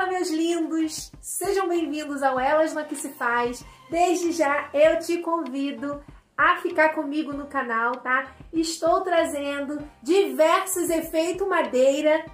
Fala, meus lindos! Sejam bem-vindos ao Elas no Que Se Faz. Desde já eu te convido a ficar comigo no canal, tá? Estou trazendo diversos efeitos madeira,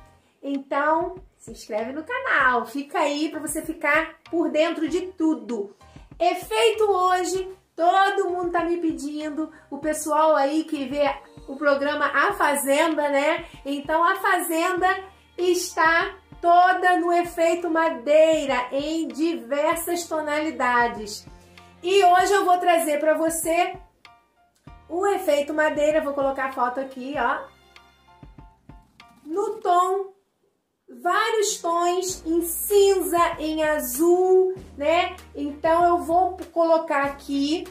então se inscreve no canal, fica aí para você ficar por dentro de tudo. Efeito hoje, todo mundo tá me pedindo, o pessoal aí que vê o programa A Fazenda, né? Então A Fazenda está toda no efeito madeira em diversas tonalidades. E hoje eu vou trazer para você o efeito madeira, vou colocar a foto aqui, ó. No tom, vários tons em cinza, em azul, né? Então eu vou colocar aqui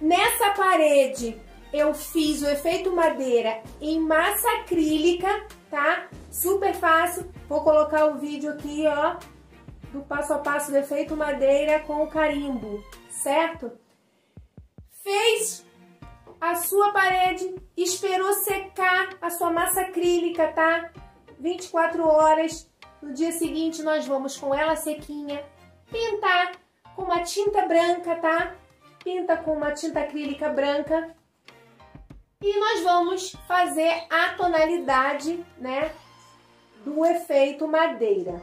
nessa parede. Eu fiz o efeito madeira em massa acrílica, tá? Super fácil. Vou colocar o vídeo aqui, ó, do passo a passo do efeito madeira com o carimbo, certo? Fez a sua parede, esperou secar a sua massa acrílica, tá? 24 horas. No dia seguinte nós vamos com ela sequinha pintar com uma tinta branca, tá? Pinta com uma tinta acrílica branca. E nós vamos fazer a tonalidade, né, do efeito madeira.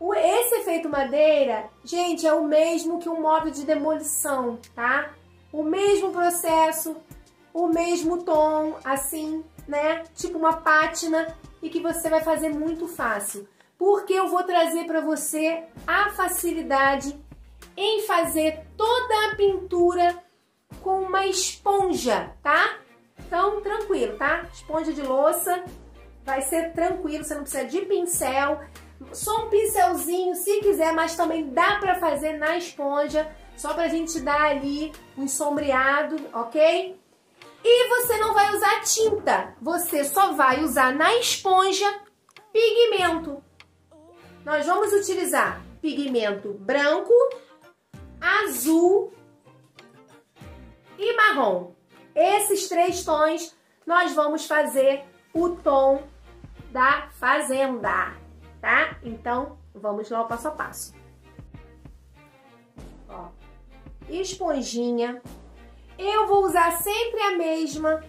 Esse efeito madeira, gente, é o mesmo que um móvel de demolição, tá? O mesmo processo, o mesmo tom, assim, né? Tipo uma pátina, e que você vai fazer muito fácil. Porque eu vou trazer para você a facilidade em fazer toda a pintura com uma esponja, tá? Então, tranquilo, tá? Esponja de louça, vai ser tranquilo, você não precisa de pincel, só um pincelzinho, se quiser, mas também dá pra fazer na esponja, só pra gente dar ali um sombreado, ok? E você não vai usar tinta, você só vai usar na esponja pigmento. Nós vamos utilizar pigmento branco, azul e marrom. Esses três tons nós vamos fazer o tom da fazenda, tá? Então, vamos lá ao passo a passo. Ó, esponjinha. Eu vou usar sempre a mesma.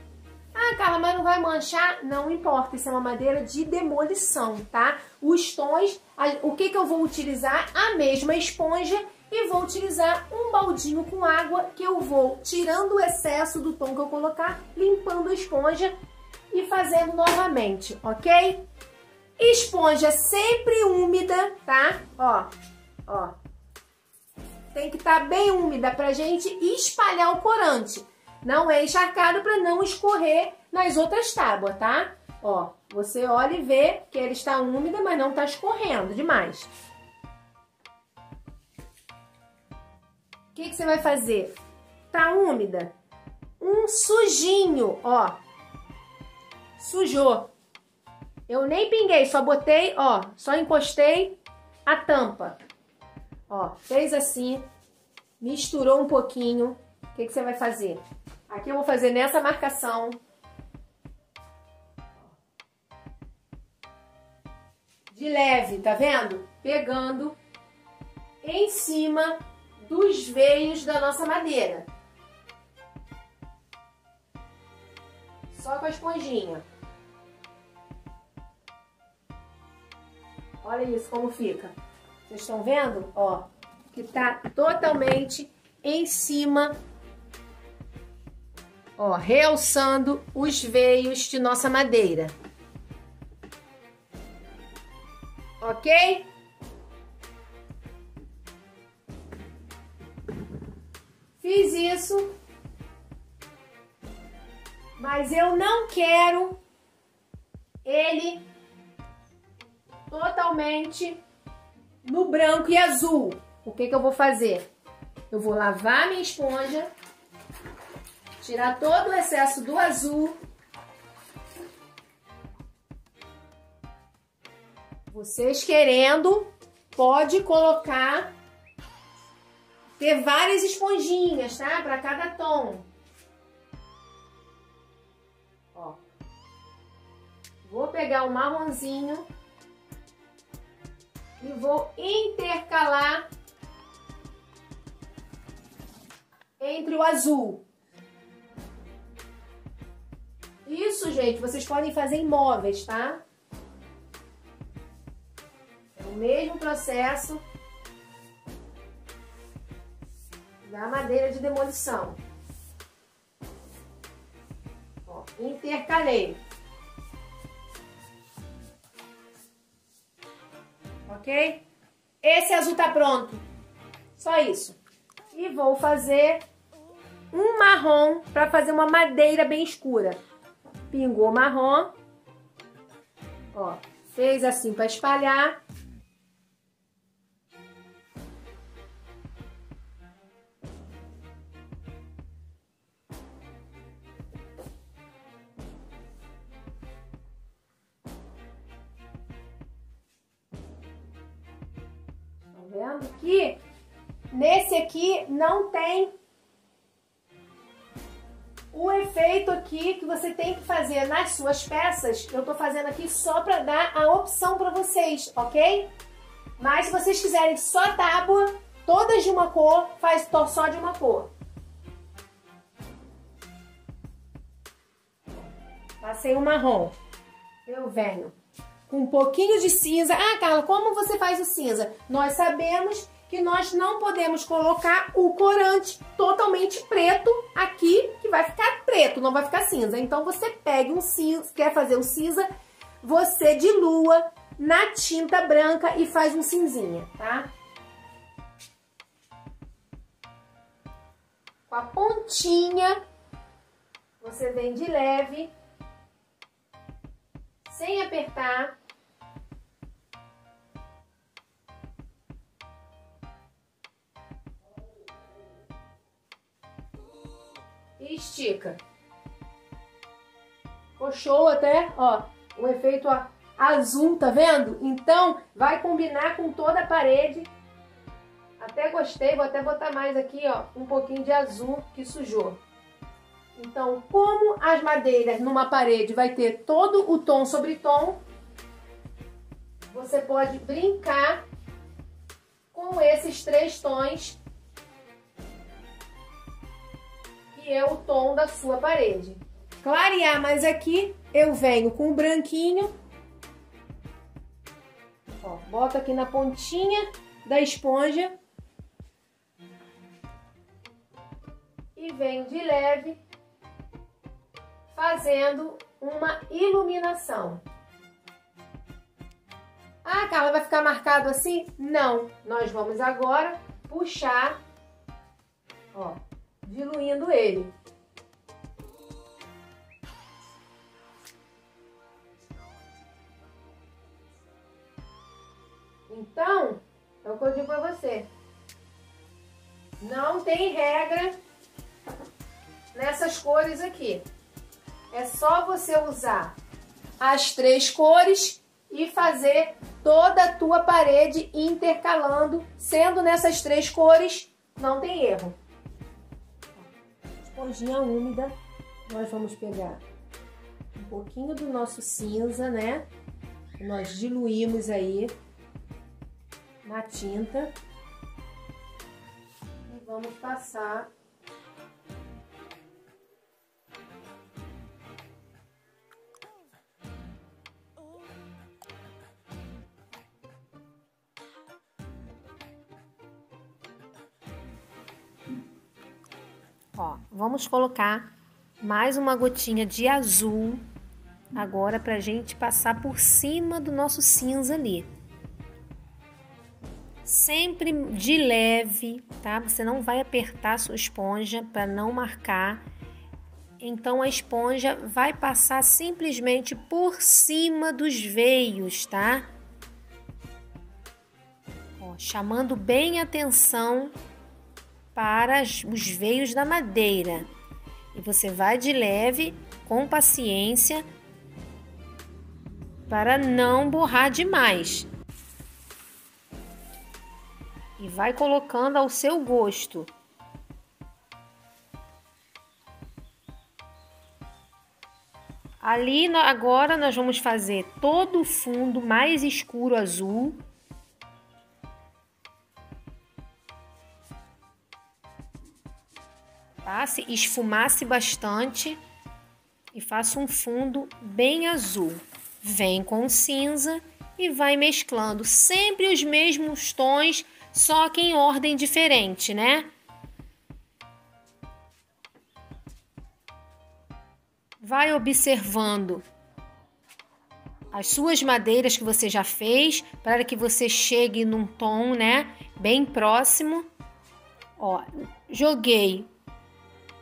Ah, Carla, mas não vai manchar? Não importa, isso é uma madeira de demolição, tá? Os tons, o que eu vou utilizar? A mesma esponja. E vou utilizar um baldinho com água que eu vou tirando o excesso do tom que eu colocar, limpando a esponja e fazendo novamente, ok? Esponja sempre úmida, tá? Ó, ó. Tem que estar bem úmida pra gente espalhar o corante. Não é encharcado pra não escorrer nas outras tábuas, tá? Ó, você olha e vê que ela está úmida, mas não tá escorrendo demais. O que você vai fazer? Tá úmida? Um sujinho, ó. Sujou. Eu nem pinguei, só botei, ó, só encostei a tampa. Ó, fez assim, misturou um pouquinho. O que você vai fazer? Aqui eu vou fazer nessa marcação. De leve, tá vendo? Pegando em cima dos veios da nossa madeira. Só com a esponjinha. Olha isso como fica. Vocês estão vendo? Ó, que tá totalmente em cima, ó, realçando os veios de nossa madeira. Ok? Fiz isso, mas eu não quero ele totalmente no branco e azul. O que eu vou fazer? Eu vou lavar minha esponja, tirar todo o excesso do azul. Vocês querendo, pode colocar, ter várias esponjinhas, tá? Para cada tom. Ó. Vou pegar um marronzinho. e vou intercalar entre o azul. Isso, gente, vocês podem fazer em móveis, tá? É o mesmo processo da madeira de demolição. Ó, intercalei. Ok? Esse azul tá pronto. Só isso. E vou fazer um marrom para fazer uma madeira bem escura. Pingou marrom. Ó, fez assim para espalhar. Vendo que nesse aqui não tem o efeito aqui que você tem que fazer nas suas peças. Eu tô fazendo aqui só para dar a opção para vocês, ok? Mas se vocês quiserem só tábua, todas de uma cor, faz só de uma cor. Passei o marrom. Eu venho com um pouquinho de cinza. Ah, Carla, como você faz o cinza? Nós sabemos que nós não podemos colocar o corante totalmente preto aqui, que vai ficar preto, não vai ficar cinza. Então, você pega um cinza, quer fazer um cinza, você dilua na tinta branca e faz um cinzinha, tá? Com a pontinha, você vem de leve, sem apertar. E estica. Ficou show até, ó, o efeito azul, tá vendo? Então, vai combinar com toda a parede. Até gostei, vou até botar mais aqui, ó, um pouquinho de azul que sujou. Então, como as madeiras numa parede vai ter todo o tom sobre tom, você pode brincar com esses três tons, que é o tom da sua parede. Clarear mais aqui, eu venho com o branquinho, ó, boto aqui na pontinha da esponja e venho de leve fazendo uma iluminação. Ah, Carla, vai ficar marcado assim? Não. Nós vamos agora puxar, ó, diluindo ele. Então, é o que eu digo pra você. Não tem regra nessas cores aqui. É só você usar as três cores e fazer toda a tua parede intercalando, sendo nessas três cores, não tem erro. Esponjinha úmida, nós vamos pegar um pouquinho do nosso cinza, né? Nós diluímos aí na tinta e vamos passar ó, vamos colocar mais uma gotinha de azul agora pra gente passar por cima do nosso cinza ali. Sempre de leve, tá? Você não vai apertar a sua esponja para não marcar. Então a esponja vai passar simplesmente por cima dos veios, tá? Ó, chamando bem a atenção para os veios da madeira. E você vai de leve, com paciência, para não borrar demais. E vai colocando ao seu gosto. Ali, agora, nós vamos fazer todo o fundo mais escuro azul. deixasse, esfumasse bastante e faça um fundo bem azul. Vem com cinza e vai mesclando sempre os mesmos tons, só que em ordem diferente, né? Vai observando as suas madeiras que você já fez, para que você chegue num tom, né, bem próximo. Ó, joguei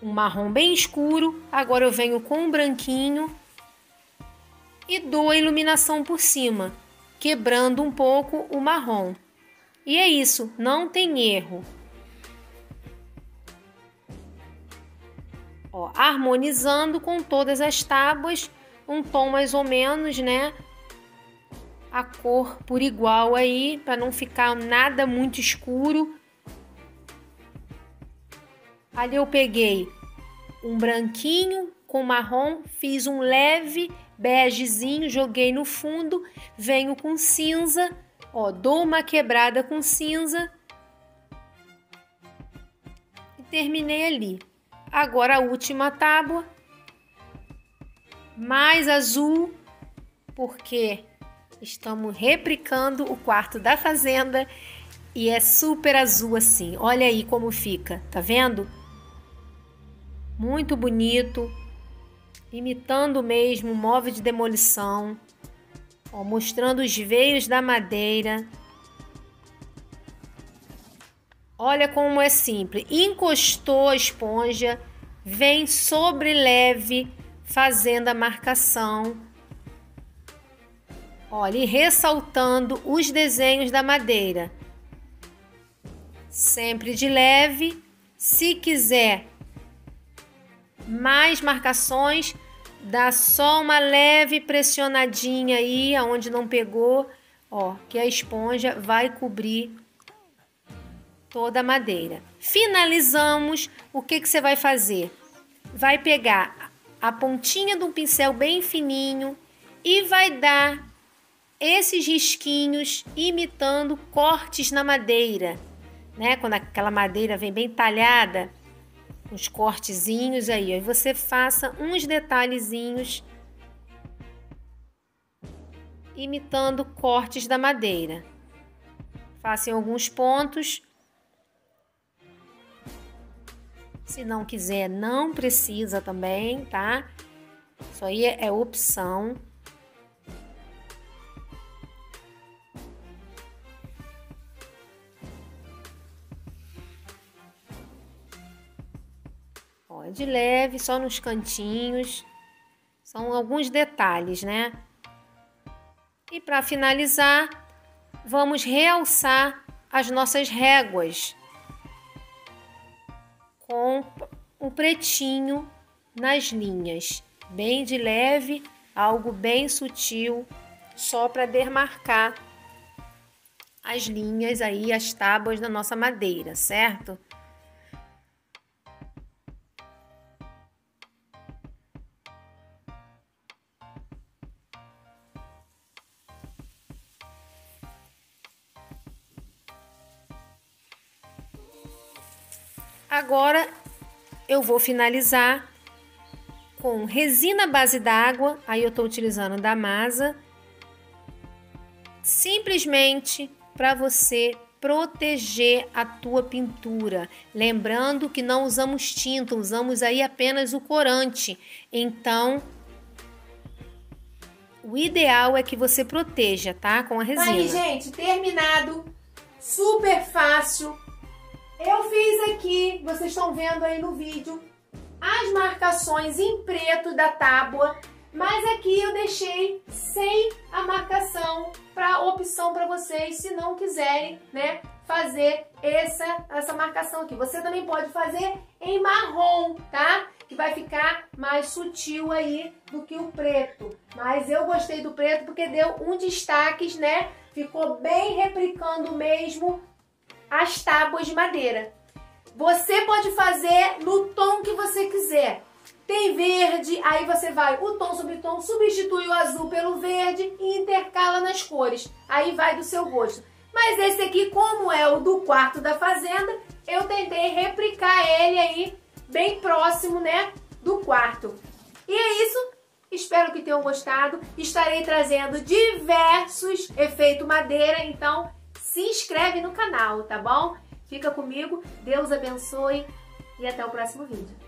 um marrom bem escuro, agora eu venho com um branquinho e dou a iluminação por cima, quebrando um pouco o marrom. E é isso, não tem erro. Ó, harmonizando com todas as tábuas, um tom mais ou menos, né? A cor por igual aí, para não ficar nada muito escuro. Ali eu peguei um branquinho com marrom, fiz um leve begezinho, joguei no fundo, venho com cinza, ó, dou uma quebrada com cinza e terminei ali. Agora a última tábua, mais azul, porque estamos replicando o quarto da fazenda e é super azul assim. Olha aí como fica, tá vendo? Muito bonito, imitando mesmo o móvel de demolição, ó, mostrando os veios da madeira. Olha como é simples. Encostou a esponja, vem sobre leve, fazendo a marcação. Olha, e ressaltando os desenhos da madeira. Sempre de leve. Se quiser mais marcações, dá só uma leve pressionadinha aí, aonde não pegou, ó, que a esponja vai cobrir toda a madeira. Finalizamos. O que você vai fazer? Vai pegar a pontinha de um pincel bem fininho e vai dar esses risquinhos imitando cortes na madeira, né? Quando aquela madeira vem bem talhada, uns cortezinhos aí, aí você faça uns detalhezinhos imitando cortes da madeira. Faça em alguns pontos. Se não quiser, não precisa também, tá? Isso aí é opção. Ó, de leve, só nos cantinhos. São alguns detalhes, né? E para finalizar, vamos realçar as nossas réguas com o pretinho nas linhas, bem de leve, algo bem sutil, só para demarcar as linhas aí, as tábuas da nossa madeira, certo? Agora eu vou finalizar com resina base d'água, aí eu estou utilizando da Masa, simplesmente para você proteger a tua pintura. Lembrando que não usamos tinta, usamos aí apenas o corante, então o ideal é que você proteja, tá? Com a resina. Aí, gente, terminado, super fácil. Eu fiz aqui, vocês estão vendo aí no vídeo, as marcações em preto da tábua, mas aqui eu deixei sem a marcação para opção para vocês, se não quiserem, né, fazer essa marcação aqui. Você também pode fazer em marrom, tá? Que vai ficar mais sutil aí do que o preto. Mas eu gostei do preto porque deu um destaque, né? Ficou bem replicando mesmo as tábuas de madeira. Você pode fazer no tom que você quiser. Tem verde, aí você vai o tom sobre tom, substitui o azul pelo verde e intercala nas cores. Aí vai do seu gosto. Mas esse aqui, como é o do quarto da fazenda, eu tentei replicar ele aí bem próximo, né, do quarto. E é isso. Espero que tenham gostado. Estarei trazendo diversos efeitos madeira, então se inscreve no canal, tá bom? Fica comigo, Deus abençoe e até o próximo vídeo.